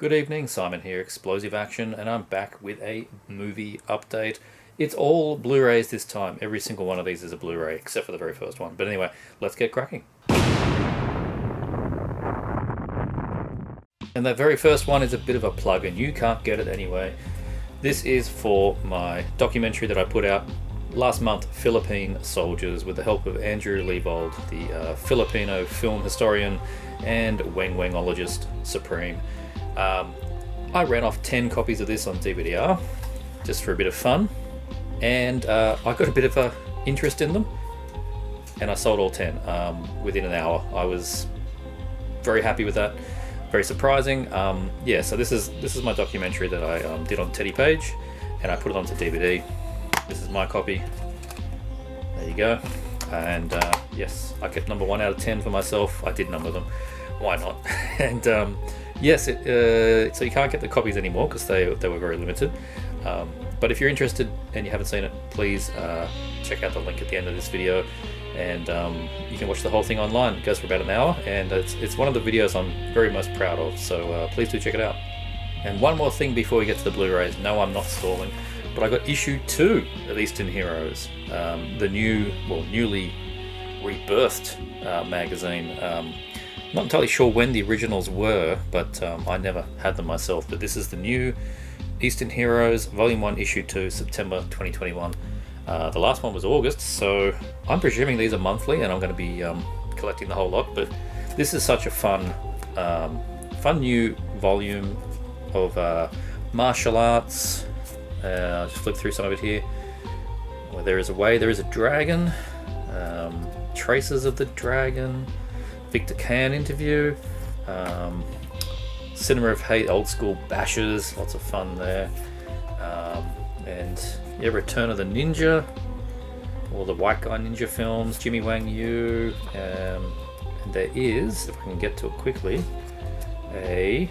Good evening, Simon here, Explosive Action, and I'm back with a movie update. It's all Blu-rays this time. Every single one of these is a Blu-ray, except for the very first one. But anyway, let's get cracking. And that very first one is a bit of a plug, and you can't get it anyway. This is for my documentary that I put out last month, Philippine Soldiers, with the help of Andrew Liebold, the Filipino film historian and Wang-Wangologist supreme. I ran off 10 copies of this on DVD-R just for a bit of fun, and I got a bit of an interest in them, and I sold all 10 within an hour. I was very happy with that, very surprising. Yeah, so this is my documentary that I did on Teddy Page, and I put it onto DVD. This is my copy. There you go. And yes, I kept number 1 out of 10 for myself. I did number them. Why not? And yes, so you can't get the copies anymore because they were very limited. But if you're interested and you haven't seen it, please check out the link at the end of this video, and you can watch the whole thing online. It goes for about an hour, and it's one of the videos I'm very most proud of, so please do check it out. And one more thing before we get to the Blu-rays. No, I'm not stalling, but I got issue 2 of Eastern Heroes, the newly rebirthed magazine. Not entirely sure when the originals were, but I never had them myself. But this is the new Eastern Heroes, Volume 1, Issue 2, September 2021. The last one was August, so I'm presuming these are monthly, and I'm going to be collecting the whole lot. But this is such a fun, fun new volume of martial arts. I'll just flip through some of it here. Well, there is a way, there is a dragon, traces of the dragon, Victor Khan interview, Cinema of Hate, Old School Bashes, lots of fun there, and yeah, Return of the Ninja, all the White Guy Ninja films, Jimmy Wang Yu, and there is, if I can get to it quickly, they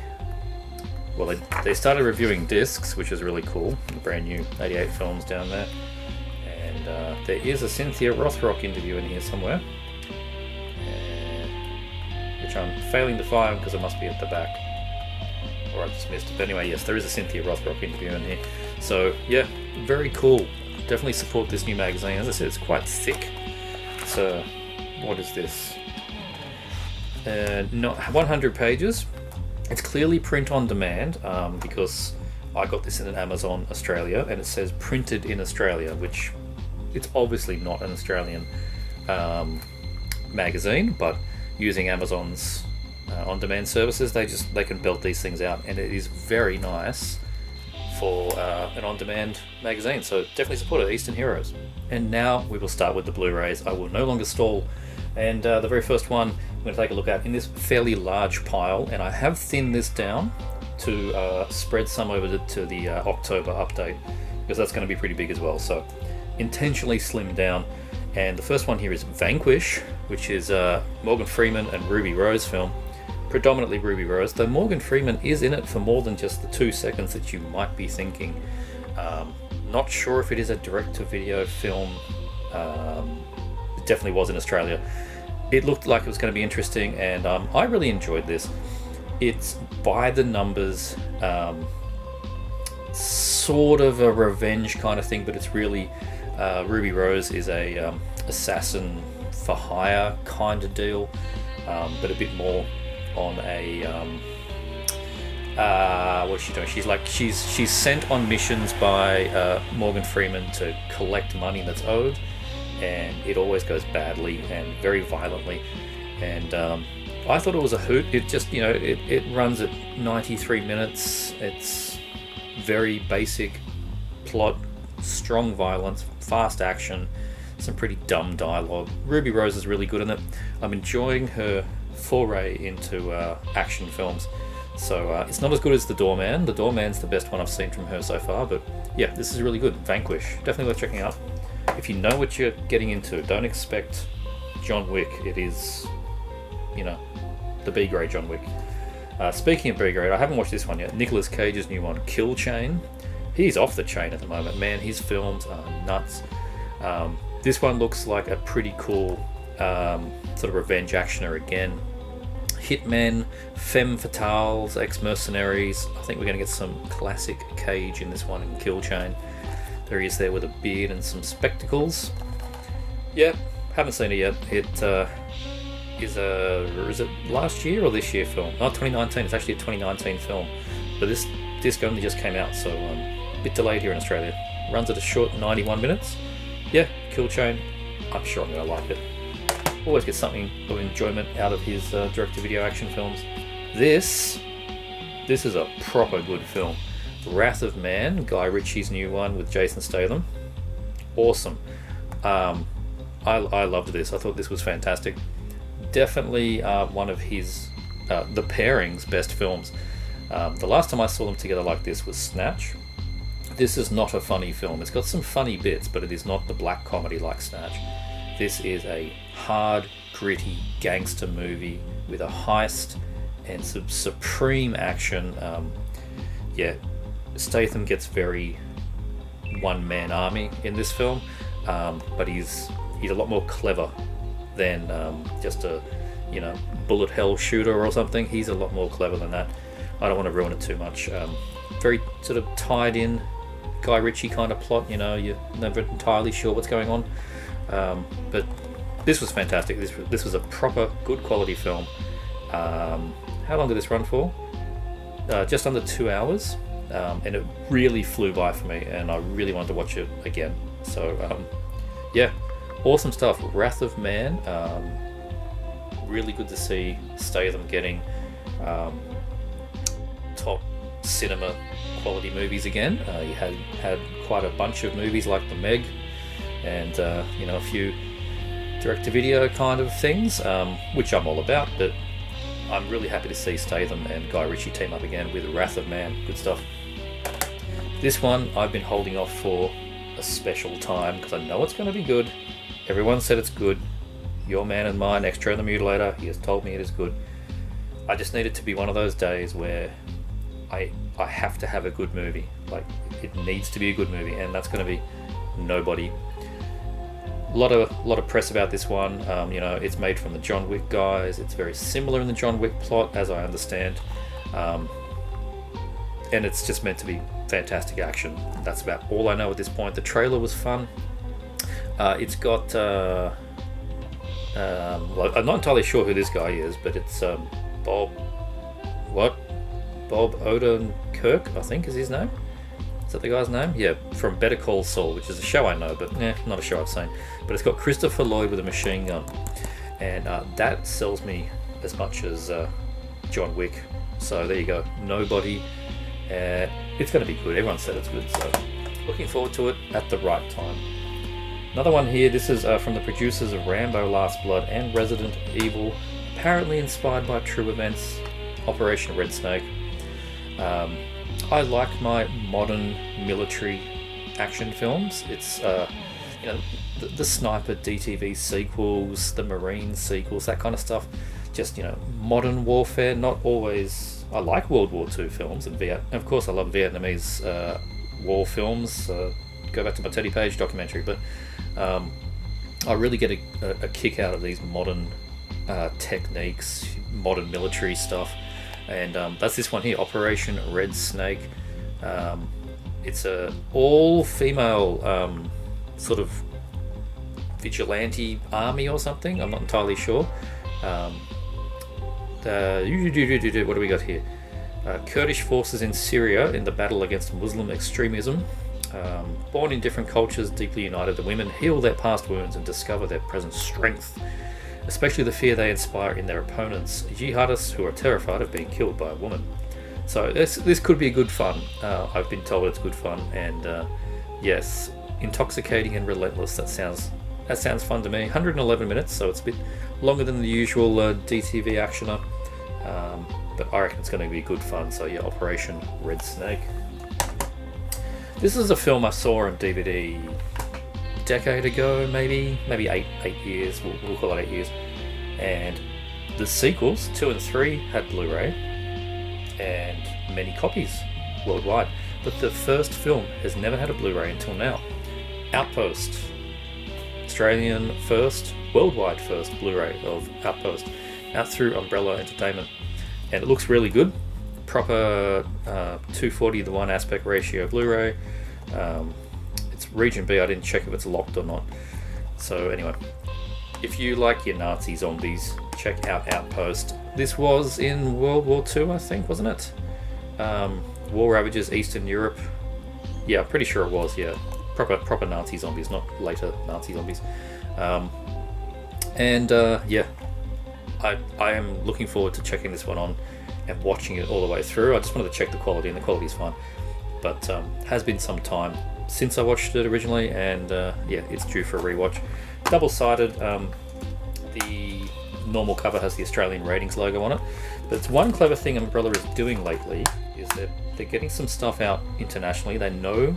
started reviewing discs, which is really cool, brand new 88 films down there, and there is a Cynthia Rothrock interview in here somewhere, which I'm failing to find because it must be at the back, or I just missed it. But anyway, yes, there is a Cynthia Rothrock interview in here. So yeah, very cool. Definitely support this new magazine. As I said, it's quite thick. So what is this? Not 100 pages. It's clearly print on demand, because I got this in an Amazon Australia, and it says printed in Australia, which it's obviously not an Australian magazine, but using Amazon's on-demand services, they can belt these things out, and it is very nice for an on-demand magazine. So definitely support it, Eastern Heroes. And now we will start with the Blu-rays. I will no longer stall, and the very first one I'm going to take a look at in this fairly large pile, and I have thinned this down to spread some over to the October update, because that's going to be pretty big as well. So intentionally slimmed down. And the first one here is Vanquish, which is Morgan Freeman and Ruby Rose film. Predominantly Ruby Rose, though Morgan Freeman is in it for more than just the 2 seconds that you might be thinking. Not sure if it is a direct-to-video film. It definitely was in Australia. It looked like it was going to be interesting, and I really enjoyed this. It's by the numbers, sort of a revenge kind of thing, but it's really... Ruby Rose is a assassin for hire kind of deal, but a bit more on a what's she doing? She's sent on missions by Morgan Freeman to collect money that's owed, and it always goes badly and very violently. And I thought it was a hoot. It just, you know, it runs at 93 minutes. It's very basic plot. Strong violence, fast action, some pretty dumb dialogue. Ruby Rose is really good in it. I'm enjoying her foray into action films. So it's not as good as The Doorman. The Doorman's the best one I've seen from her so far, but yeah, this is really good. Vanquish, definitely worth checking out. If you know what you're getting into, don't expect John Wick. It is, you know, the B-grade John Wick. Speaking of B-grade, I haven't watched this one yet. Nicolas Cage's new one, Kill Chain. He's off the chain at the moment, man. His films are nuts. This one looks like a pretty cool sort of revenge actioner again. hitmen, femme fatales, ex-mercenaries. I think we're going to get some classic Cage in this one in Kill Chain. There he is there with a beard and some spectacles. Yep, haven't seen it yet. It is it last year or this year film? Not 2019, it's actually a 2019 film. But this disc only just came out, so a bit delayed here in Australia. Runs at a short 91 minutes. Yeah, Kill Chain. I'm sure I'm going to like it. Always get something of enjoyment out of his direct-to-video action films. This is a proper good film. Wrath of Man, Guy Ritchie's new one with Jason Statham. Awesome. I loved this. I thought this was fantastic. Definitely one of his, the pairing's best films. The last time I saw them together like this was Snatch. This is not a funny film. It's got some funny bits, but it is not the black comedy like Snatch. This is a hard, gritty gangster movie with a heist and some supreme action. Yeah, Statham gets very one-man army in this film, but he's a lot more clever than just a, you know, bullet hell shooter or something. He's a lot more clever than that. I don't want to ruin it too much. Very sort of tied in Guy Ritchie kind of plot, you know, you're never entirely sure what's going on. But this was fantastic. This was a proper good quality film. How long did this run for? Just under 2 hours, and it really flew by for me, and I really wanted to watch it again. So yeah, awesome stuff. Wrath of Man. Really good to see Statham getting top cinema quality movies again. He had quite a bunch of movies like The Meg, and you know, a few direct-to-video kind of things, which I'm all about, but I'm really happy to see Statham and Guy Ritchie team up again with Wrath of Man. Good stuff. This one I've been holding off for a special time because I know it's going to be good. Everyone said it's good. Your man and mine, Extra and the Mutilator, he has told me it is good. I just need it to be one of those days where I have to have a good movie. Like, it needs to be a good movie, and that's going to be Nobody. A lot of press about this one. You know, it's made from the John Wick guys. It's very similar in the John Wick plot, as I understand, and it's just meant to be fantastic action. That's about all I know at this point. The trailer was fun. It's got well, I'm not entirely sure who this guy is, but it's Bob Odenkirk, I think is his name. Is that the guy's name? Yeah, from Better Call Saul, which is a show I know, but not a show I've seen. But it's got Christopher Lloyd with a machine gun, and that sells me as much as John Wick. So there you go, Nobody. It's going to be good. Everyone said it's good, so looking forward to it at the right time. Another one here. This is from the producers of Rambo: Last Blood and Resident Evil, apparently inspired by true events, Operation Red Snake. I like my modern military action films. It's, you know, the Sniper DTV sequels, the Marine sequels, that kind of stuff. Just, you know, modern warfare, not always... I like World War II films, and of course I love Vietnamese war films. Go back to my Teddy Page documentary, but I really get a kick out of these modern techniques, modern military stuff. And that's this one here, Operation Red Snake. It's a all-female sort of vigilante army or something. I'm not entirely sure. What do we got here? Kurdish forces in Syria in the battle against Muslim extremism. Born in different cultures, deeply united, the women heal their past wounds and discover their present strength, especially the fear they inspire in their opponents, jihadists who are terrified of being killed by a woman. So this could be good fun. I've been told it's good fun, and yes, intoxicating and relentless. That sounds fun to me. 111 minutes, so it's a bit longer than the usual DTV actioner, but I reckon it's going to be good fun. So yeah, Operation Red Snake. This is a film I saw on DVD decade ago, maybe eight years, we'll call it 8 years, and the sequels 2 and 3 had Blu-ray and many copies worldwide, but the first film has never had a Blu-ray until now. Outpost, Australian first, worldwide first Blu-ray of Outpost. out through Umbrella Entertainment. And it looks really good. Proper 240 to 1 aspect ratio Blu-ray. It's Region B. I didn't check if it's locked or not. So anyway, if you like your Nazi zombies, check out Outpost. This was in World War II, I think, wasn't it? War ravages Eastern Europe. Yeah, I'm pretty sure it was. Yeah, proper Nazi zombies, not later Nazi zombies. Yeah, I am looking forward to checking this one on and watching it all the way through. I just wanted to check the quality, and the quality is fine. But has been some time since I watched it originally, and yeah, it's due for a rewatch. Double-sided. The normal cover has the Australian Ratings logo on it. But it's one clever thing Umbrella is doing lately is that they're getting some stuff out internationally. They know,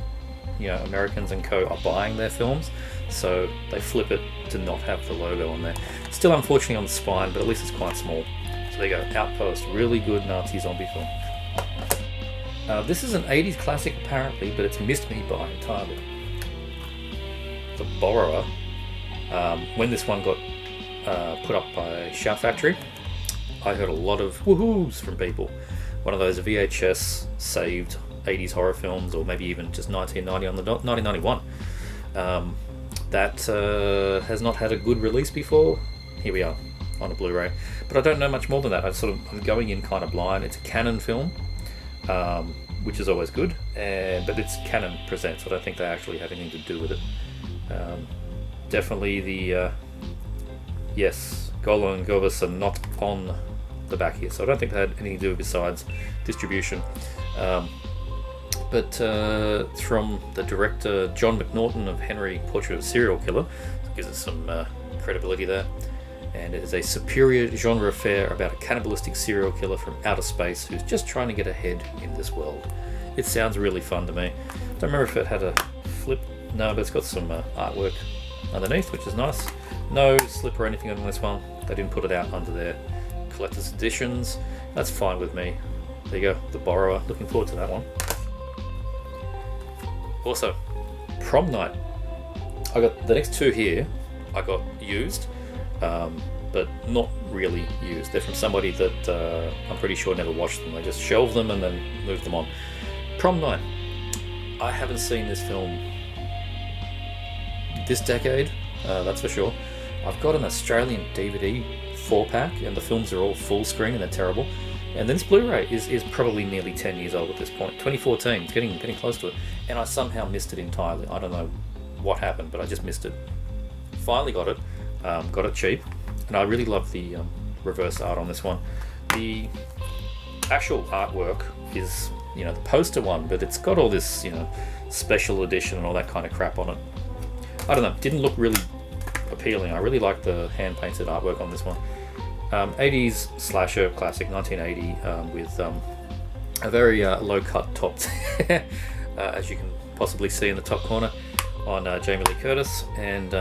you know, Americans and co are buying their films, so they flip it to not have the logo on there. Still, unfortunately, on the spine, but at least it's quite small. So there you go. Outpost, really good Nazi zombie film. This is an 80s classic apparently, but it's missed me by entirely. The Borrower. When this one got put up by Shout Factory, I heard a lot of woohoos from people. One of those VHS saved 80s horror films, or maybe even just 1990 on the dot, 1991. That has not had a good release before. Here we are on a Blu-ray, but I don't know much more than that. I'm going in kind of blind. It's a Canon film. Which is always good, but it's Canon Presents. I don't think they actually have anything to do with it. Definitely the yes, Golan and Gorbis are not on the back here, so I don't think they had anything to do besides distribution. But from the director John McNaughton of Henry, Portrait of a Serial Killer, gives us some credibility there. And it is a superior genre affair about a cannibalistic serial killer from outer space who's just trying to get ahead in this world. It sounds really fun to me. Don't remember if it had a flip. No, but it's got some artwork underneath, which is nice. No slip or anything on this one. They didn't put it out under their collector's editions. That's fine with me. There you go, The Borrower. Looking forward to that one. Also, Prom Night. I got the next two here. I got used. But not really used. They're from somebody that I'm pretty sure never watched them. They just shelved them and then moved them on. Prom Night. I haven't seen this film this decade, that's for sure. I've got an Australian DVD 4-pack, and the films are all full screen and they're terrible. And then this Blu-ray is probably nearly 10 years old at this point. 2014, it's getting close to it. And I somehow missed it entirely. I don't know what happened, but I just missed it. Finally got it. Got it cheap, and I really love the reverse art on this one. The actual artwork is, you know, the poster one, but it's got all this, you know, special edition and all that kind of crap on it. I don't know, didn't look really appealing. I really like the hand-painted artwork on this one. 80s slasher classic, 1980, with a very low-cut top, as you can possibly see in the top corner, on Jamie Lee Curtis, and...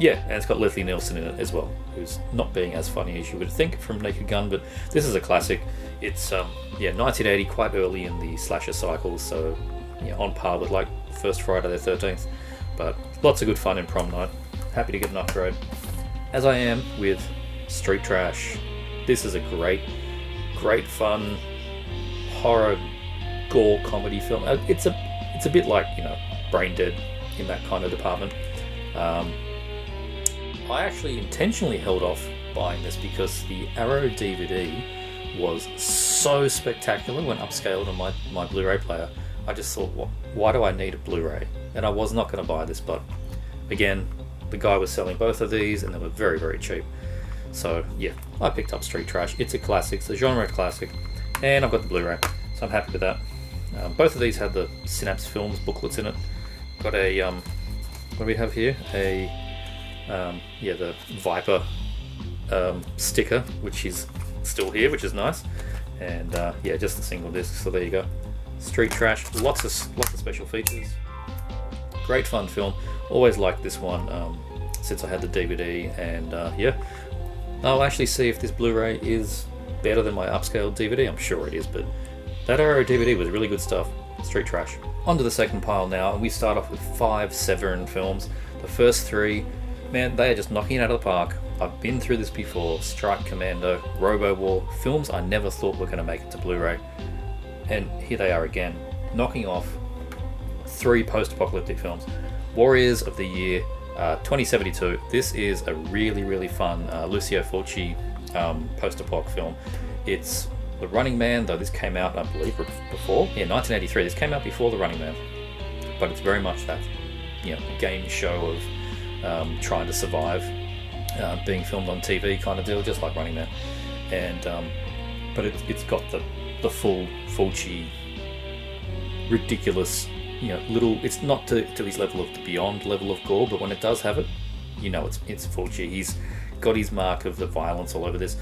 yeah, and it's got Leslie Nielsen in it as well, who's not being as funny as you would think from Naked Gun, but this is a classic. It's, yeah, 1980, quite early in the slasher cycle, so yeah, on par with, like, first Friday the 13th. But lots of good fun in Prom Night. Happy to get an upgrade, as I am with Street Trash. This is a great fun horror gore comedy film. It's a bit like, you know, Brain Dead in that kind of department. I actually intentionally held off buying this because the Arrow DVD was so spectacular when upscaled on my Blu-ray player. I just thought, well, why do I need a Blu-ray? And I was not going to buy this, but again, the guy was selling both of these and they were very, very cheap. So yeah, I picked up Street Trash. It's a classic, it's a genre classic, and I've got the Blu-ray, so I'm happy with that. Both of these had the Synapse Films booklets in it. Got a, what do we have here? A... yeah, the Viper sticker, which is still here, which is nice, and yeah, just a single disc. So there you go, Street Trash. Lots of special features. Great fun film. Always liked this one since I had the DVD, and yeah, I'll actually see if this Blu-ray is better than my upscaled DVD. I'm sure it is, but that Arrow DVD was really good stuff. Street Trash. Onto the second pile now, and we start off with 5 Severin films. The first three. Man, they are just knocking it out of the park. I've been through this before. Strike Commando, Robo War, films I never thought were going to make it to Blu-ray, and here they are again, knocking off three post-apocalyptic films. Warriors of the Year 2072. This is a really, really fun Lucio Fulci post-apoc film. It's The Running Man, though this came out, I believe, before. Yeah, 1983. This came out before The Running Man, but it's very much that, you know, game show of trying to survive, being filmed on TV kind of deal, just like Running Man. And but it's got the full Fulci ridiculous, you know, little. It's not to his level of the Beyond level of gore, but when it does have it, you know, it's Fulci. He's got his mark of the violence all over this.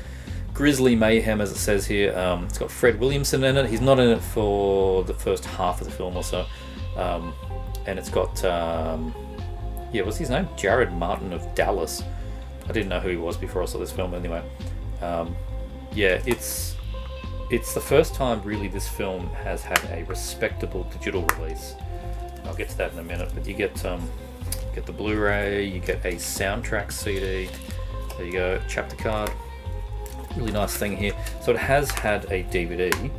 Grizzly Mayhem, as it says here. It's got Fred Williamson in it. He's not in it for the first half of the film or so. And it's got yeah, what's his name? Jared Martin of Dallas. I didn't know who he was before I saw this film. Anyway, yeah, it's the first time really this film has had a respectable digital release. I'll get to that in a minute. But you get the Blu-ray, you get a soundtrack CD. There you go, chapter card. Really nice thing here. So it has had a DVD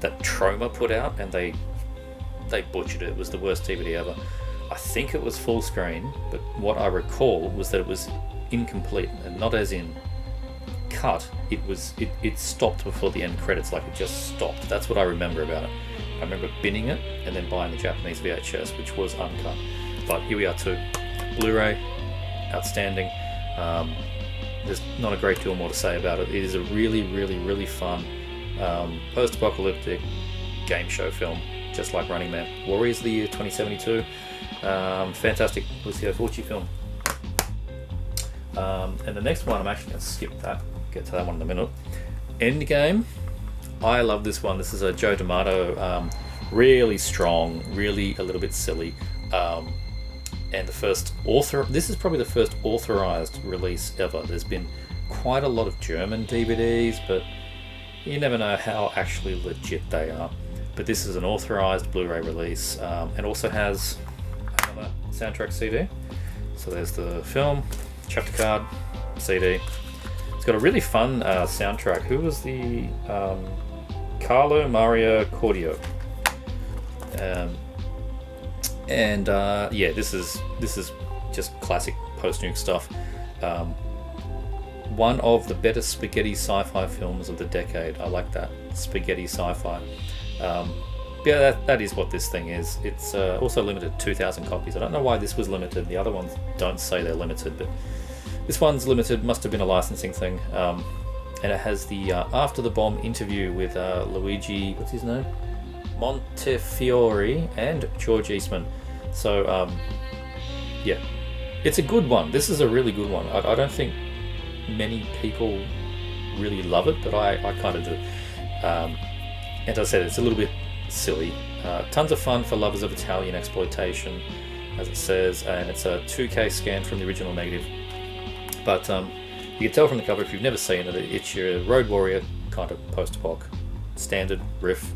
that Troma put out, and they butchered it. It was the worst DVD ever. I think it was full screen, but what I recall was that it was incomplete, and not as in cut. It stopped before the end credits, like it just stopped. That's what I remember about it. I remember binning it and then buying the Japanese VHS, which was uncut. But here we are too. Blu-ray, outstanding. There's not a great deal more to say about it. It is a really, really, really fun post-apocalyptic game show film, just like Running Man. Warriors of the Year 2072. Fantastic Lucio Fulci film. And the next one, I'm actually going to skip that, get to that one in a minute. Endgame. I love this one. This is a Joe D'Amato, really strong, really a little bit silly, and the first author. This is probably the first authorized release ever. There's been quite a lot of German DVDs, but you never know how actually legit they are. But this is an authorized Blu-ray release, and also has another soundtrack CD. So there's the film, chapter card, CD. It's got a really fun soundtrack. Who was the Carlo Mario Cordio? Yeah, this is just classic post-nuke stuff. One of the better spaghetti sci-fi films of the decade. I like that, spaghetti sci-fi. Yeah, that is what this thing is. It's also limited to 2,000 copies. I don't know why this was limited. The other ones don't say they're limited, but this one's limited. Must have been a licensing thing. And it has the After the Bomb interview with Luigi, what's his name? Montefiore and George Eastman. So, yeah, it's a good one. This is a really good one. I don't think many people really love it, but I kind of do. And I said, it's a little bit silly. Tons of fun for lovers of Italian exploitation, as it says, and it's a 2K scan from the original negative. But you can tell from the cover, if you've never seen it, it's your Road Warrior kind of post-apoc, standard riff.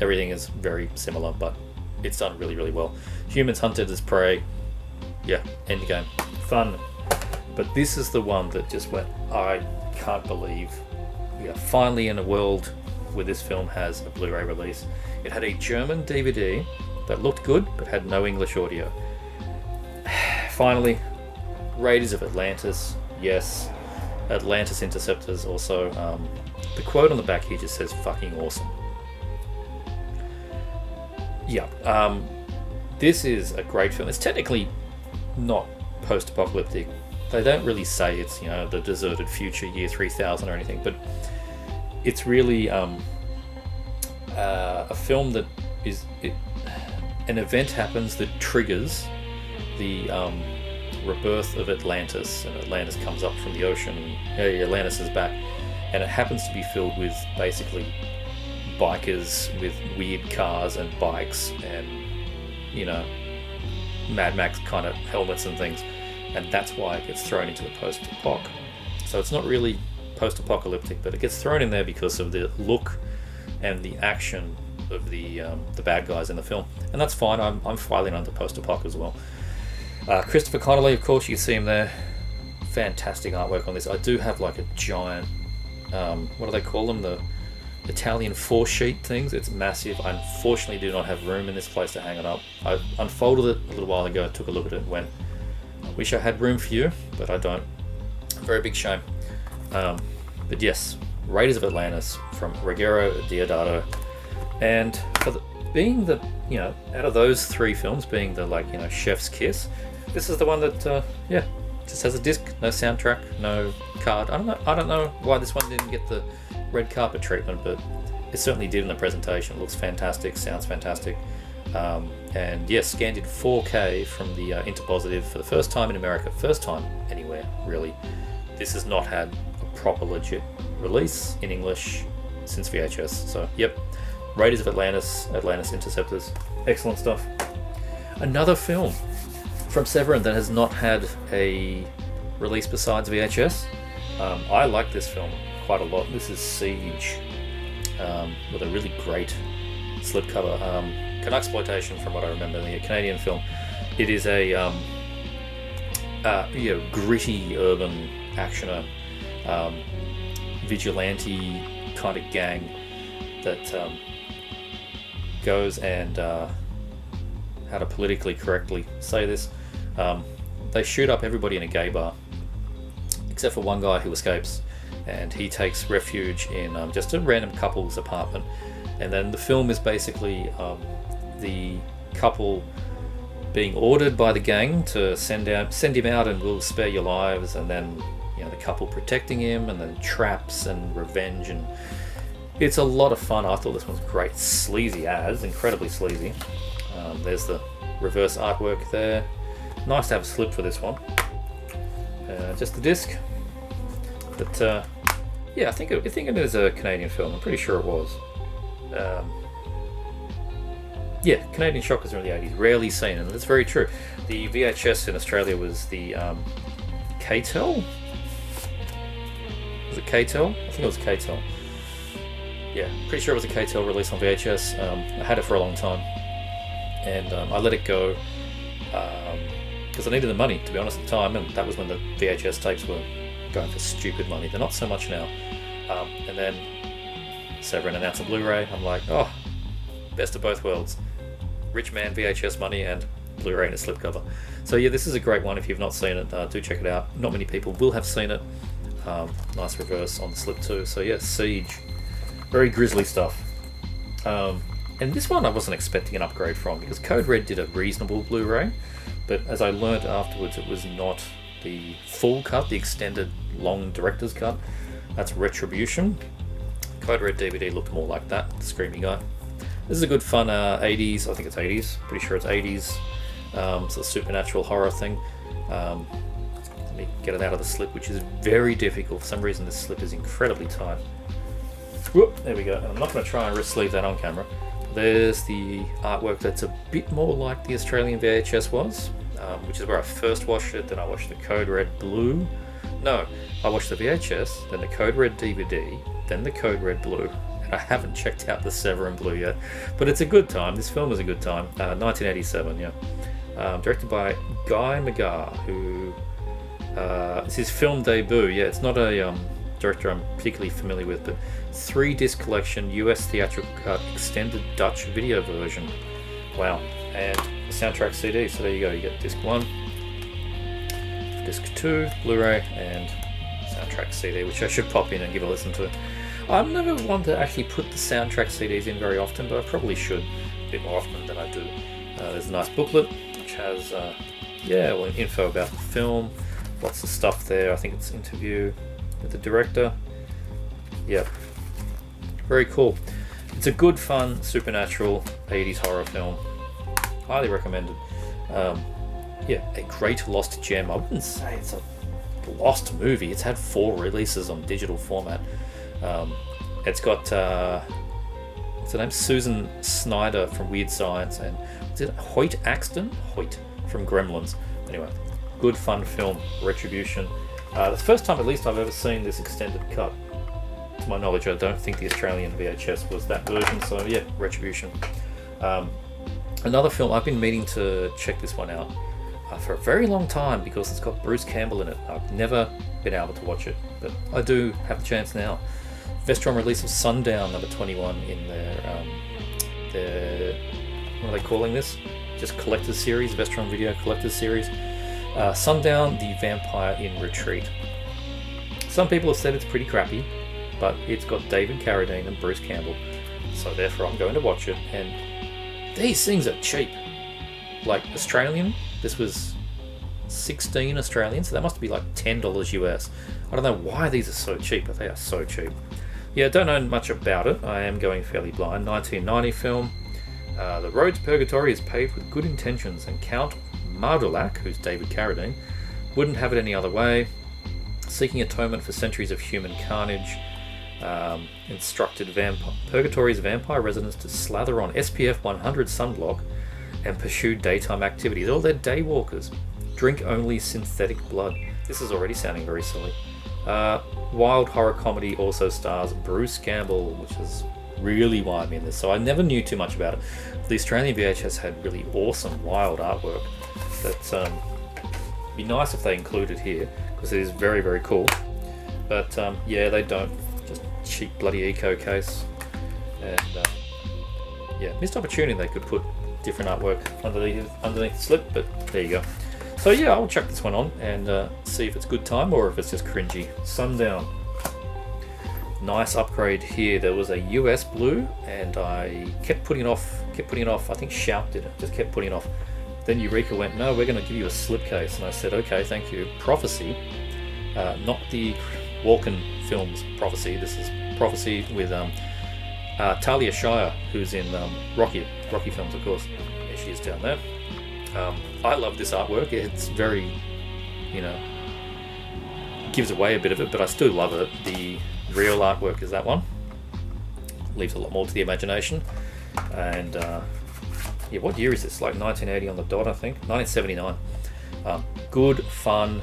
Everything is very similar, but it's done really, really well. Humans hunted as prey. Yeah, Endgame. Fun. But this is the one that just went, I can't believe we are finally in a world where this film has a Blu-ray release. It had a German DVD that looked good, but had no English audio. Finally, Raiders of Atlantis, yes. Atlantis Interceptors also. The quote on the back here just says, fucking awesome. Yeah, this is a great film. It's technically not post-apocalyptic. They don't really say it's, you know, the deserted future, year 3000 or anything, but it's really a film that is... an event happens that triggers the rebirth of Atlantis, and Atlantis comes up from the ocean. Atlantis is back, and it happens to be filled with basically bikers with weird cars and bikes and, you know, Mad Max kind of helmets and things, and that's why it gets thrown into the post-apoc. So it's not really post-apocalyptic, but it gets thrown in there because of the look and the action of the bad guys in the film, and that's fine. I'm filing under post-apoc as well. Christopher Connolly, of course, you see him there. fantastic artwork on this. I do have like a giant, what do they call them? The Italian four-sheet things. It's massive. I unfortunately do not have room in this place to hang it up. I unfolded it a little while ago, took a look at it and went, I wish I had room for you, but I don't. Very big shame. But yes, Raiders of Atlantis from Ruggiero Deodato. And for the, being the, you know, out of those three films, being the, like, you know, chef's kiss, this is the one that, yeah, just has a disc, no soundtrack, no card. I don't know why this one didn't get the red carpet treatment, but it certainly did in the presentation. It looks fantastic, sounds fantastic. And yes, scanned in 4K from the Interpositive for the first time in America, first time anywhere, really. This has not had a proper legit release in English since VHS, so yep. Raiders of Atlantis, Atlantis Interceptors, excellent stuff. Another film from Severin that has not had a release besides VHS. I like this film quite a lot. This is Siege, with a really great slipcover. Canuxploitation, from what I remember, the Canadian film. It is a you know, gritty urban actioner, vigilante kind of gang that goes and, how to politically correctly say this, they shoot up everybody in a gay bar, except for one guy who escapes, and he takes refuge in just a random couple's apartment. And then the film is basically the couple being ordered by the gang to send him out and we'll spare your lives, and then, you know, the couple protecting him, and then traps and revenge, and it's a lot of fun. I thought this one's great. Sleazy as, incredibly sleazy. There's the reverse artwork there. Nice to have a slip for this one. Just the disc. But yeah, I think it is a Canadian film. I'm pretty sure it was. Yeah, Canadian shockers are in the 80s. Rarely seen, and that's very true. The VHS in Australia was the KTEL? Was it KTEL? I think it was KTEL. Yeah, pretty sure it was a KTEL release on VHS. I had it for a long time, and I let it go because I needed the money, to be honest, at the time, and that was when the VHS tapes were going for stupid money. They're not so much now. And then Severin announced a Blu-ray. I'm like, oh, best of both worlds. Rich man VHS money and Blu-ray and a slipcover. So yeah, this is a great one. If you've not seen it, do check it out. Not many people will have seen it. Nice reverse on the slip too. So yeah, Siege. Very grisly stuff. And this one I wasn't expecting an upgrade from, because Code Red did a reasonable Blu-ray, but as I learned afterwards, it was not the full cut, the extended long director's cut. That's Retribution. Code Red DVD looked more like that, the screaming guy. This is a good fun 80s, I think it's 80s, pretty sure it's 80s. It's a supernatural horror thing. Let me get it out of the slip, which is very difficult. For some reason this slip is incredibly tight. Whoop, there we go. I'm not going to try and wrist sleeve that on camera. There's the artwork that's a bit more like the Australian VHS was, which is where I first watched it. Then I watched the Code Red Blue. No, I watched the VHS, then the Code Red DVD, then the Code Red Blue. And I haven't checked out the Severin Blue yet, but it's a good time. This film is a good time. 1987, yeah. Directed by Guy Magar, who it's his film debut. Yeah, it's not a director I'm particularly familiar with, but 3-disc collection, US theatrical cut, extended Dutch video version. Wow. And the soundtrack CD, so there you go, you get disc 1, disc 2, Blu-ray, and soundtrack CD, which I should pop in and give a listen to. I'm never one to actually put the soundtrack CDs in very often, but I probably should a bit more often than I do. There's a nice booklet, which has, yeah, well, info about the film, lots of stuff there. I think it's an interview with the director. Yeah, very cool. It's a good fun supernatural 80s horror film, highly recommended. Yeah, a great lost gem. I wouldn't say it's a lost movie, it's had 4 releases on digital format. It's got what's her name, Susan Snyder from Weird Science, and is it Hoyt Axton? Hoyt from Gremlins. Anyway, good fun film, Retribution. It's the first time at least I've ever seen this extended cut. To my knowledge, I don't think the Australian VHS was that version, so yeah, Retribution. Another film, I've been meaning to check this one out. for a very long time because it's got Bruce Campbell in it. I've never been able to watch it, but I do have the chance now. Vestron release of Sundown number 21 in their what are they calling this? Just collector's series, Vestron Video collector's series. Sundown, the Vampire in Retreat. Some people have said it's pretty crappy, but it's got David Carradine and Bruce Campbell, so therefore I'm going to watch it. And these things are cheap. Like Australian, this was 16 Australian, so that must be like $10 US. I don't know why these are so cheap, but they are so cheap. Yeah, don't know much about it. I am going fairly blind. 1990 film. The road to purgatory is paved with good intentions, and Count Mardulak, who's David Carradine, wouldn't have it any other way. Seeking atonement for centuries of human carnage, instructed Purgatory's vampire residents to slather on SPF 100 sunblock and pursue daytime activities. All their daywalkers. Drink only synthetic blood. This is already sounding very silly. Wild horror comedy also stars Bruce Campbell, which is really why I'm in this. So I never knew too much about it. The Australian VHS had really awesome wild artwork that be nice if they included here, because it is very, very cool. But yeah, they don't. Just cheap bloody eco case. And yeah, missed opportunity. They could put different artwork underneath the slip, but there you go. So yeah, I'll chuck this one on and see if it's good time or if it's just cringy. Sundown. Nice upgrade here. There was a US blue, and I kept putting it off. I think Shout did it. Just kept putting it off. Then Eureka went, no, we're going to give you a slipcase. And I said, okay, thank you. Prophecy, not the Walken films Prophecy. This is Prophecy with Talia Shire, who's in Rocky films, of course. There she is down there. I love this artwork. It's very, you know, gives away a bit of it, but I still love it. The real artwork is that one. Leaves a lot more to the imagination. And yeah, what year is this? Like 1980 on the dot, I think. 1979. Good fun.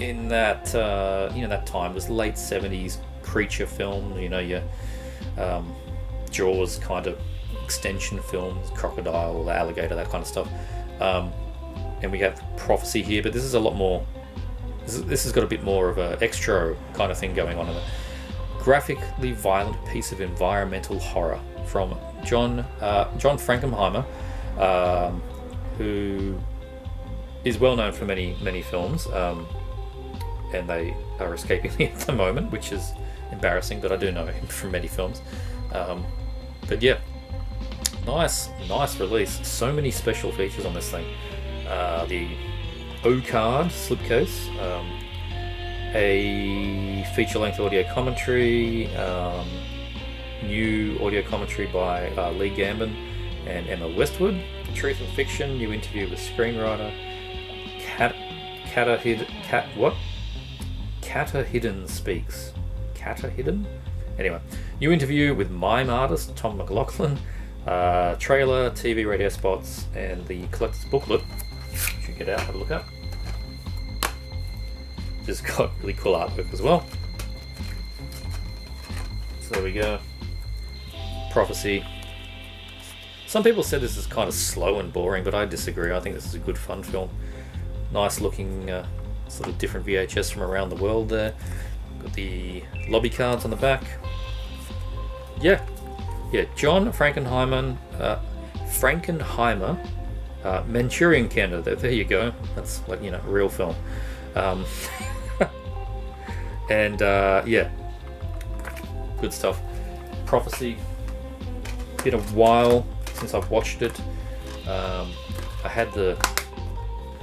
In that, you know, that time was late 70s creature film. You know, your Jaws kind of extension films, crocodile, alligator, that kind of stuff. And we have Prophecy here, but this is a lot more, this has got a bit more of a extra kind of thing going on in it. Graphically violent piece of environmental horror from John Frankenheimer, who is well known for many films, and they are escaping me at the moment, which is embarrassing, but I do know him from many films. But yeah, nice release. So many special features on this thing. The O-card slipcase, a feature-length audio commentary, new audio commentary by Lee Gambon and Emma Westwood, Truth and Fiction, new interview with screenwriter Katahidden Speaks. Katahidden? Anyway, new interview with mime artist Tom McLaughlin, trailer, TV, radio spots, and the collector's booklet, which you get out, have a look at. Just got really cool artwork as well. So there we go. Prophecy. Some people said this is kind of slow and boring, but I disagree. I think this is a good fun film. Nice looking sort of different VHS from around the world there. Got the lobby cards on the back. Yeah. Yeah, John Frankenheimer, Manchurian Candidate. There you go. That's like, you know, a real film. And yeah, good stuff. Prophecy. Been a while since I've watched it. I had the,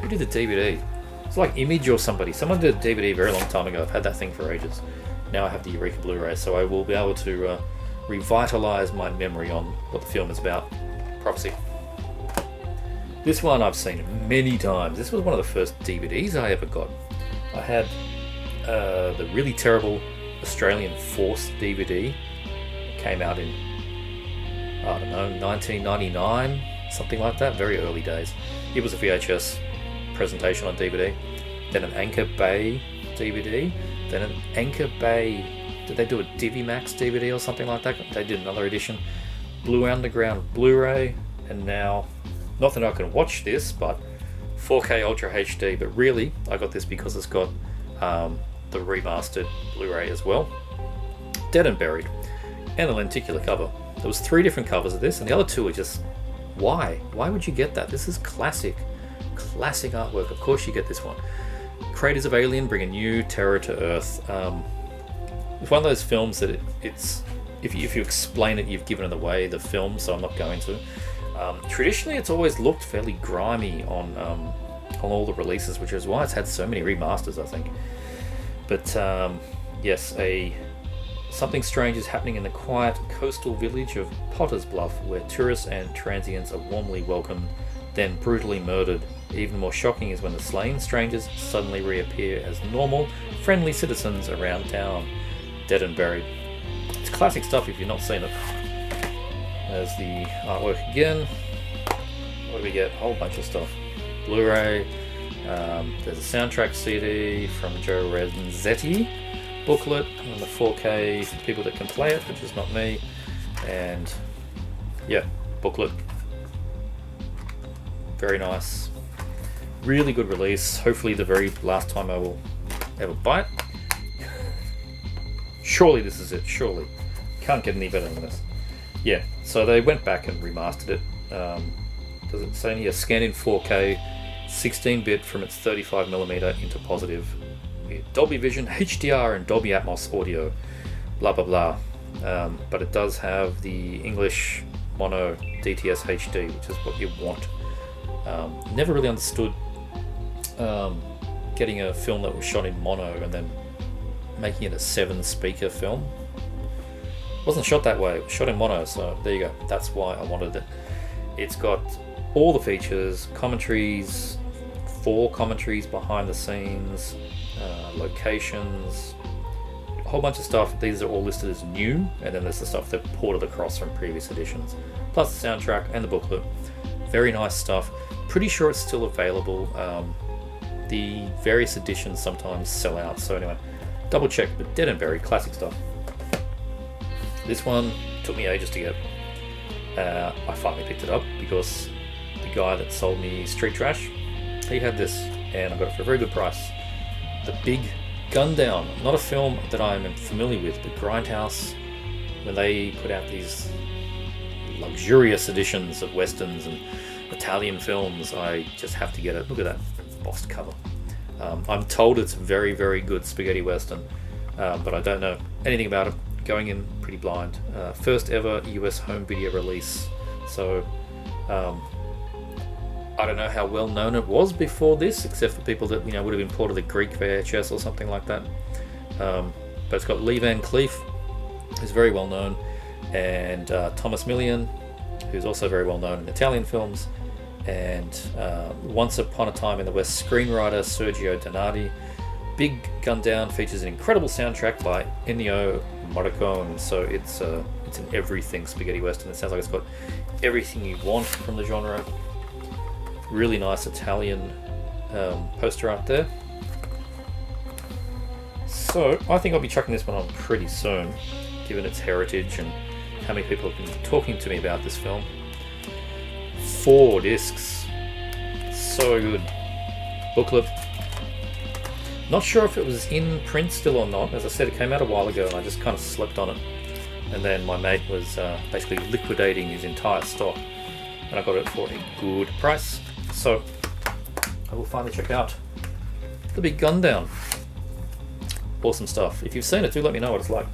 who did the DVD? It's like Image or somebody. Someone did a DVD a very long time ago. I've had that thing for ages. Now I have the Eureka Blu-ray, so I will be able to revitalize my memory on what the film is about. Prophecy. This one I've seen many times. This was one of the first DVDs I ever got. I had the really terrible Australian Force DVD. It came out in, I don't know, 1999, something like that, very early days. It was a VHS presentation on DVD, then an Anchor Bay DVD, then an Anchor Bay, did they do a DiviMax DVD or something like that? They did another edition. Blue Underground Blu-ray, and now Not that I can watch this, but 4K Ultra HD, but really I got this because it's got the remastered Blu-ray as well. Dead and Buried, and the lenticular cover. There was 3 different covers of this, and the other 2 are just, why? Why would you get that? This is classic, classic artwork. Of course you get this one. Creators of Alien bring a new terror to Earth. It's one of those films that it's, if you explain it, you've given it away, the film, so I'm not going to. Traditionally, it's always looked fairly grimy on all the releases, which is why it's had so many remasters, I think. But yes, something strange is happening in the quiet coastal village of Potter's Bluff, where tourists and transients are warmly welcomed, then brutally murdered. Even more shocking is when the slain strangers suddenly reappear as normal, friendly citizens around town. Dead and Buried. It's classic stuff if you've not seen it. There's the artwork again. What do we get? A whole bunch of stuff. Blu-ray. There's a soundtrack CD from Joe Renzetti. Booklet and the 4K for people that can play it, which is not me. And yeah, booklet. Very nice. Really good release. Hopefully the very last time I will ever buy it. Surely this is it, surely. Can't get any better than this. Yeah, so they went back and remastered it. Does it say in here? Scanned in 4K, 16-bit from its 35mm into positive. Dolby Vision, HDR, and Dolby Atmos audio. Blah, blah, blah. But it does have the English mono DTS HD, which is what you want. Never really understood getting a film that was shot in mono and then making it a 7-speaker film. It wasn't shot that way, it was shot in mono, so there you go. That's why I wanted it. It's got all the features, commentaries, 4 commentaries behind the scenes, locations, a whole bunch of stuff. These are all listed as new, and then there's the stuff they've ported across from previous editions, plus the soundtrack and the booklet. Very nice stuff. Pretty sure it's still available. The various editions sometimes sell out, so anyway, double check. But Dead and Buried, classic stuff. This one took me ages to get. I finally picked it up because the guy that sold me Street Trash, he had this, and I got it for a very good price. The Big Gun Down, not a film that I'm familiar with, but Grindhouse, when they put out these luxurious editions of westerns and Italian films, I just have to get it. Look at that embossed cover. I'm told it's very, very good spaghetti western, but I don't know anything about it. Going in pretty blind. First ever US home video release, so I don't know how well known it was before this, except for people that, you know, would have imported the Greek VHS or something like that. But it's got Lee Van Cleef, who's very well known, and Thomas Milian, who's also very well known in Italian films, and Once Upon a Time in the West screenwriter Sergio Donati. Big Gun Down features an incredible soundtrack by Ennio Morricone, so it's an everything spaghetti western. It sounds like it's got everything you want from the genre. Really nice Italian poster art there. So I think I'll be chucking this one on pretty soon, given its heritage and how many people have been talking to me about this film. 4 discs. So good. Booklet. Not sure if it was in print still or not. As I said, it came out a while ago and I just kind of slept on it. And then my mate was basically liquidating his entire stock, and I got it for a good price. So I will finally check out The Big Gun Down. Awesome stuff. If you've seen it, do let me know what it's like.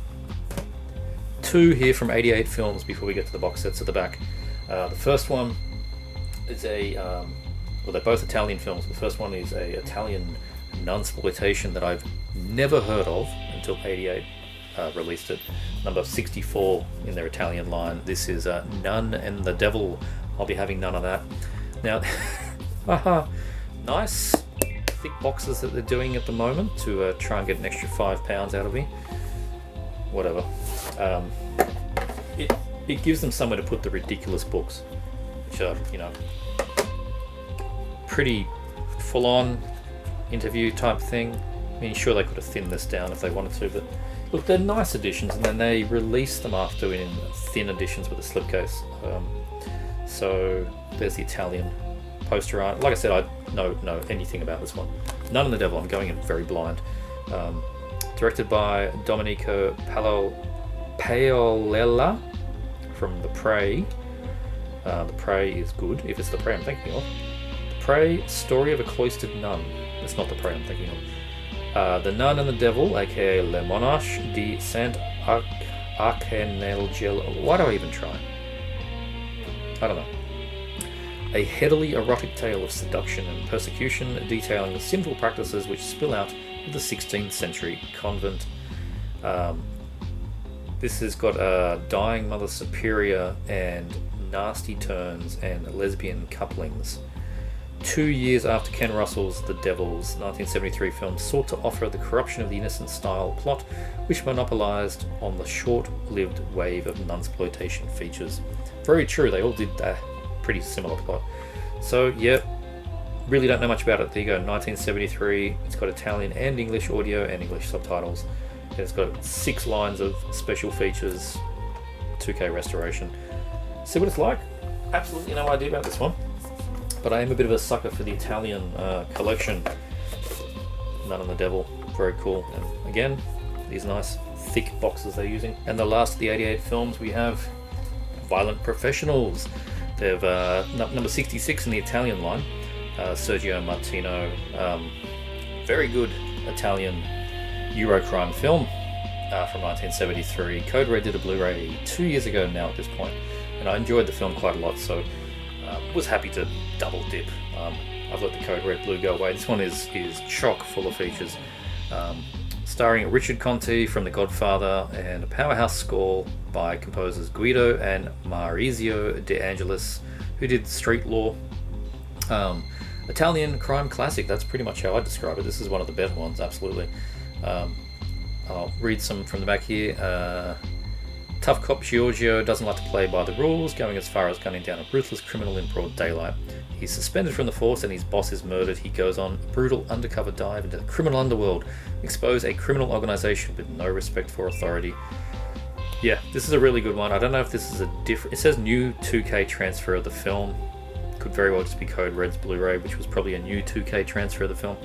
2 here from 88 Films before we get to the box sets at the back. The first one is a, well, they're both Italian films. The first one is a Italian nunsploitation that I've never heard of until 88 released it. Number 64 in their Italian line. This is Nun and the Devil. I'll be having none of that. Now, haha, nice thick boxes that they're doing at the moment to try and get an extra £5 out of me. Whatever. It gives them somewhere to put the ridiculous books, which are, you know, pretty full-on interview type thing. I mean, sure, they could have thinned this down if they wanted to, but look, they're nice editions, and then they release them after in thin editions with a slipcase. So there's the Italian poster art. Like I said, I don't know anything about this one. None of the Devil. I'm going in very blind. Directed by Domenico Paolella from The Prey. The Prey is good, if it's The Prey I'm thinking of. The Prey, Story of a Cloistered Nun. That's not The Prey I'm thinking of. The Nun and the Devil, aka Le Monache de Saint-Arcangelo. Why do I even try? I don't know. A headily erotic tale of seduction and persecution, detailing the sinful practices which spill out of the 16th century convent. This has got a dying mother superior and nasty turns and lesbian couplings. 2 years after Ken Russell's The Devils, 1973 film sought to offer the corruption of the innocent-style plot, which monopolised on the short-lived wave of nunsploitation features. Very true, they all did that. Pretty similar plot. So, yep, really don't know much about it. There you go, 1973. It's got Italian and English audio and English subtitles. And it's got 6 lines of special features, 2K restoration. See what it's like? Absolutely no idea about this one. But I am a bit of a sucker for the Italian collection. Nun and the Devil, very cool. And again, these nice thick boxes they're using. And the last of the 88 films we have, Violent Professionals. They have number 66 in the Italian line, Sergio Martino, very good Italian Eurocrime film from 1973. Code Red did a Blu-ray 2 years ago now at this point, and I enjoyed the film quite a lot, so was happy to double dip. I've let the Code Red Blue go away. This one is chock full of features, starring Richard Conti from The Godfather and a powerhouse score by composers Guido and Maurizio De Angelis, who did Street Law. Italian crime classic, that's pretty much how I describe it. This is one of the better ones, absolutely. I'll read some from the back here. Tough cop Giorgio doesn't like to play by the rules, going as far as gunning down a ruthless criminal in broad daylight. He's suspended from the force and his boss is murdered. He goes on a brutal undercover dive into the criminal underworld, expose a criminal organisation with no respect for authority. Yeah, this is a really good one. I don't know if this is a different... It says new 2K transfer of the film. Could very well just be Code Red's Blu-ray, which was probably a new 2K transfer of the film.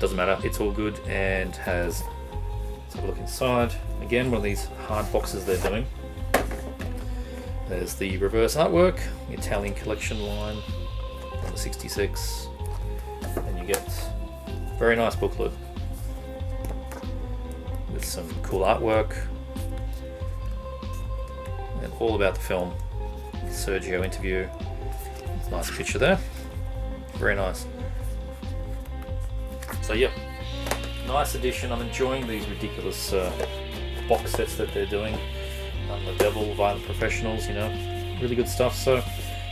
Doesn't matter, it's all good and has... Let's have a look inside. Again, one of these hard boxes they're doing. There's the reverse artwork, the Italian collection line, number 66, and you get a very nice booklet with some cool artwork and all about the film. Sergio interview, nice picture there, very nice. So yeah, nice edition. I'm enjoying these ridiculous box sets that they're doing. The Devil, Violent Professionals, you know, really good stuff. So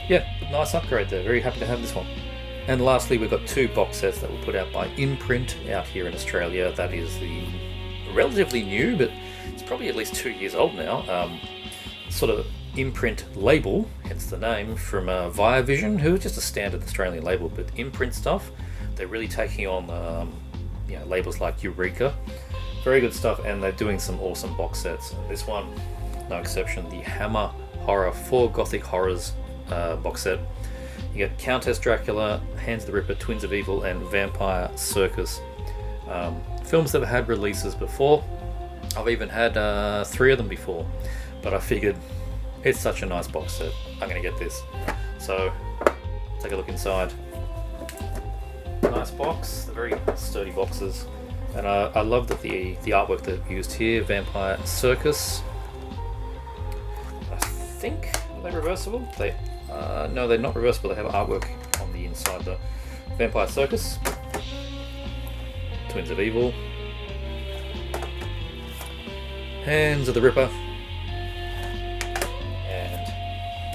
yeah, nice upgrade there, very happy to have this one. And lastly, we've got 2 box sets that were put out by Imprint out here in Australia. That is the relatively new, but it's probably at least 2 years old now, sort of Imprint label, hence the name, from Viavision, who is just a standard Australian label, but Imprint stuff, they're really taking on you know, labels like Eureka, very good stuff, and they're doing some awesome box sets. And this one, no exception, the Hammer Horror 4 Gothic Horrors box set. You get Countess Dracula, Hands of the Ripper, Twins of Evil, and Vampire Circus. Films that have had releases before. I've even had 3 of them before, but I figured it's such a nice box set, I'm going to get this. So take a look inside. Nice box, they're very sturdy boxes, and I love that the artwork that we used here, Vampire Circus. I think they're reversible. They no, they're not reversible. They have artwork on the inside. The Vampire Circus, Twins of Evil, Hands of the Ripper, and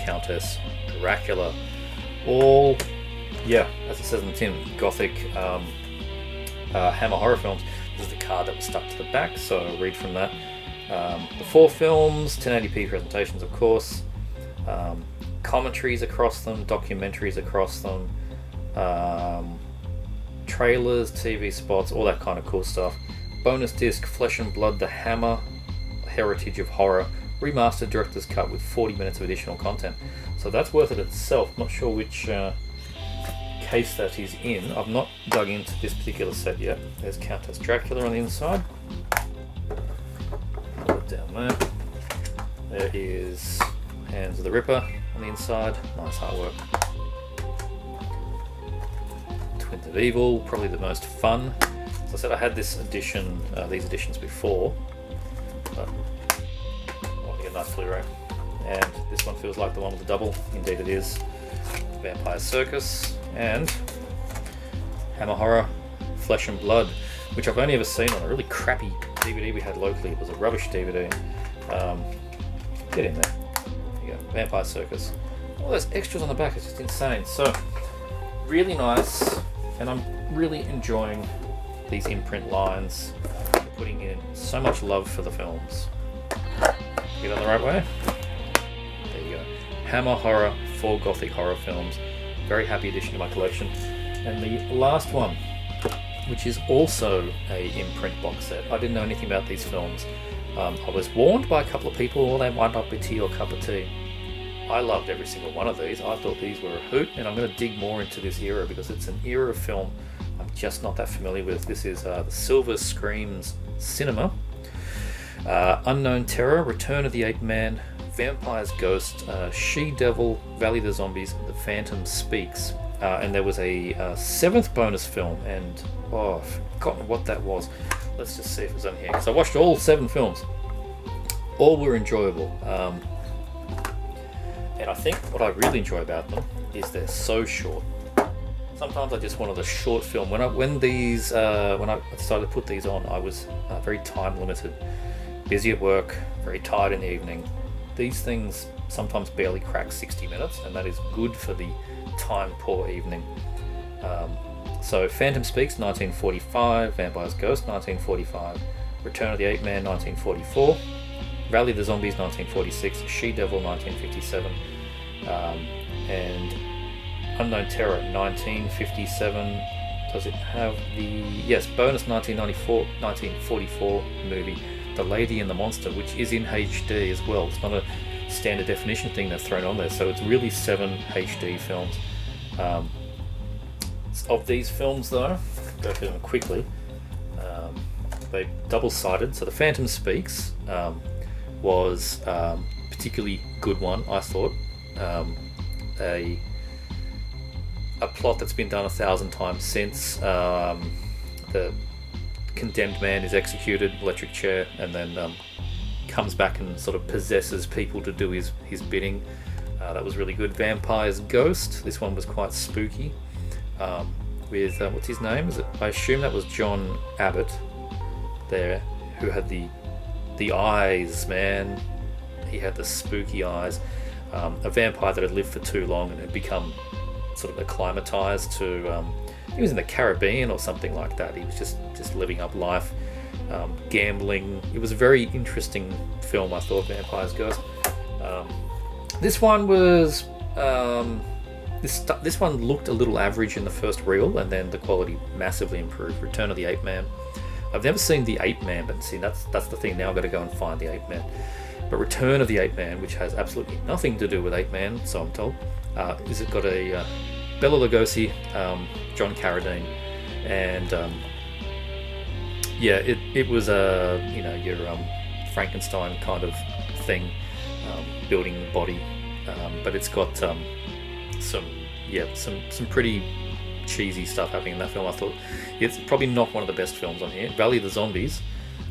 Countess Dracula. All, yeah, as it says in the tin, Gothic Hammer horror films. This is the card that was stuck to the back, so I'll read from that. The 4 films, 1080p presentations of course, commentaries across them, documentaries across them, trailers, TV spots, all that kind of cool stuff. Bonus disc, Flesh and Blood, The Hammer, Heritage of Horror, remastered director's cut with 40 minutes of additional content. So that's worth it itself. I'm not sure which case that is in. I've not dug into this particular set yet. There's Countess Dracula on the inside. Put it down there. There is Hands of the Ripper on the inside. Nice artwork. Twins of Evil, probably the most fun. As I said, I had this edition, these editions before. But I want to get a nice Blu-ray. And this one feels like the one with the double. Indeed it is. Vampire Circus and Hammer Horror Flesh and Blood, which I've only ever seen on a really crappy DVD we had locally. It was a rubbish DVD. Get in there. There you go. Vampire Circus. All those extras on the back, it's just insane. So really nice, and I'm really enjoying these imprint lines. They're putting in so much love for the films. Get on the right way. There you go. Hammer Horror, 4 Gothic horror films. Very happy addition to my collection. And the last one, which is also a imprint box set. I didn't know anything about these films. I was warned by a couple of people, oh, they might not be to your cup of tea. I loved every single one of these. I thought these were a hoot, and I'm going to dig more into this era because it's an era of film I'm just not that familiar with. This is the Silver Screams Cinema, Unknown Terror, Return of the Ape Man, Vampire's Ghost, She-Devil, Valley of the Zombies, The Phantom Speaks. And there was a 7th bonus film, and oh, I've forgotten what that was. Let's just see if it's on here, because I watched all 7 films. All were enjoyable. And I think what I really enjoy about them is they're so short. Sometimes I just wanted a short film. When I started to put these on, I was very time limited. Busy at work, very tired in the evening. These things sometimes barely crack 60 minutes, and that is good for the time-poor evening. So Phantom Speaks, 1945, Vampire's Ghost, 1945, Return of the Ape Man, 1944, Valley of the Zombies, 1946, She-Devil, 1957, and Unknown Terror, 1957. Does it have the... yes, bonus 1944 movie, The Lady and the Monster, which is in HD as well. It's not a standard definition thing that's thrown on there, so it's really 7 HD films. Of these films though, go through them quickly. They double-sided, so The Phantom Speaks was particularly good one, I thought. A plot that's been done 1,000 times since. The condemned man is executed, electric chair, and then comes back and sort of possesses people to do his bidding. That was really good. Vampire's Ghost, this one was quite spooky. With what's his name? Is it? I assume that was John Abbott there, who had the eyes, man. He had the spooky eyes. A vampire that had lived for too long and had become sort of acclimatized to. He was in the Caribbean or something like that. He was just living up life, gambling. It was a very interesting film, I thought. Vampire's Ghost. This one was. This one looked a little average in the first reel, and then the quality massively improved. Return of the Ape Man. I've never seen The Ape Man, but see, that's the thing now. I've got to go and find The Ape Man. But Return of the Ape Man, which has absolutely nothing to do with Ape Man, so I'm told, is it got a Bela Lugosi, John Carradine, and yeah, it was a you know your Frankenstein kind of thing, building the body, but it's got. Some pretty cheesy stuff happening in that film. I thought it's probably not one of the best films on here. Valley of the Zombies,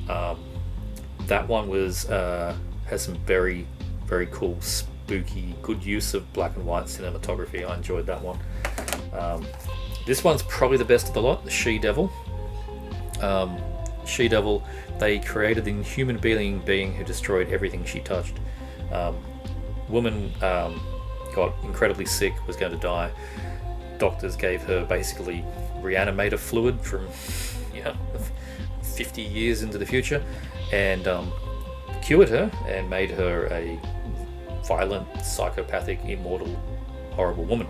that one was has some very, very cool, spooky, good use of black and white cinematography. I enjoyed that one. This one's probably the best of the lot. The She-Devil. She-Devil. They created the inhuman being who destroyed everything she touched. Woman. Got incredibly sick, was going to die. Doctors gave her basically reanimator fluid from 50 years into the future, and cured her and made her a violent, psychopathic, immortal, horrible woman.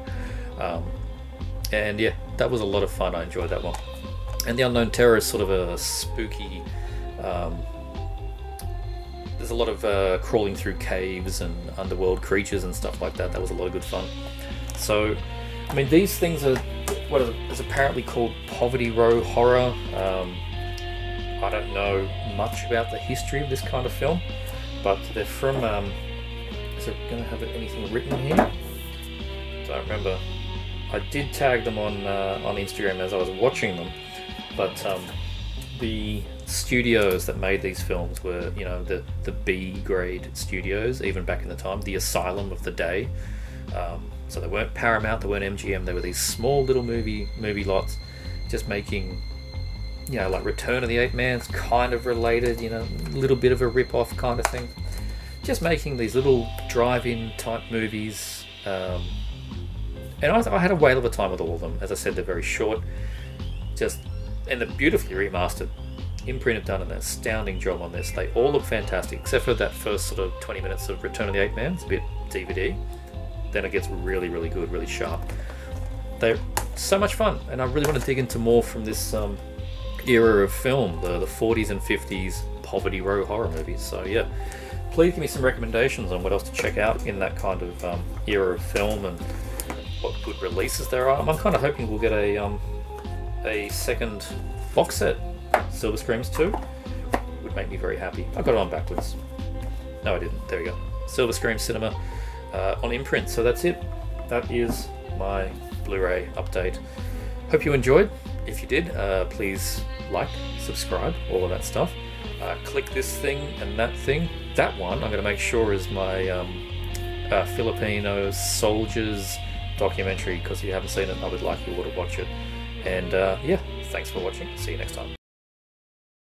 And yeah, that was a lot of fun. I enjoyed that one. And The Unknown Terror is sort of a spooky There's a lot of crawling through caves and underworld creatures and stuff like that. That was a lot of good fun. So, I mean, these things are what is apparently called Poverty Row horror. I don't know much about the history of this kind of film, but they're from... is it going to have anything written here? Don't remember. I did tag them on Instagram as I was watching them, but the studios that made these films were, you know, the B-grade studios, even back in the time, the asylum of the day. So they weren't Paramount, they weren't MGM, they were these small little movie lots, just making, you know, like Return of the Ape Man's kind of related, you know, a little bit of a rip-off kind of thing. Just making these little drive-in type movies, and I had a whale of a time with all of them. As I said, they're very short, and they're beautifully remastered. Imprint have done an astounding job on this. They all look fantastic, except for that first sort of 20 minutes of Return of the Ape Man. It's a bit DVD. Then it gets really, really good, really sharp. They're so much fun, and I really want to dig into more from this era of film, the 40s and 50s Poverty Row horror movies. So yeah, please give me some recommendations on what else to check out in that kind of era of film and what good releases there are. I'm kind of hoping we'll get a second box set, Silver Screams 2. Would make me very happy. I got it on backwards. No, I didn't. There we go. Silver Scream Cinema on Imprint. So that's it. That is my Blu-ray update. Hope you enjoyed. If you did, please like, subscribe, all of that stuff. Click this thing and that thing. That one I'm going to make sure is my Filipino Soldiers documentary, because if you haven't seen it, I would like you all to watch it. And yeah, thanks for watching. See you next time.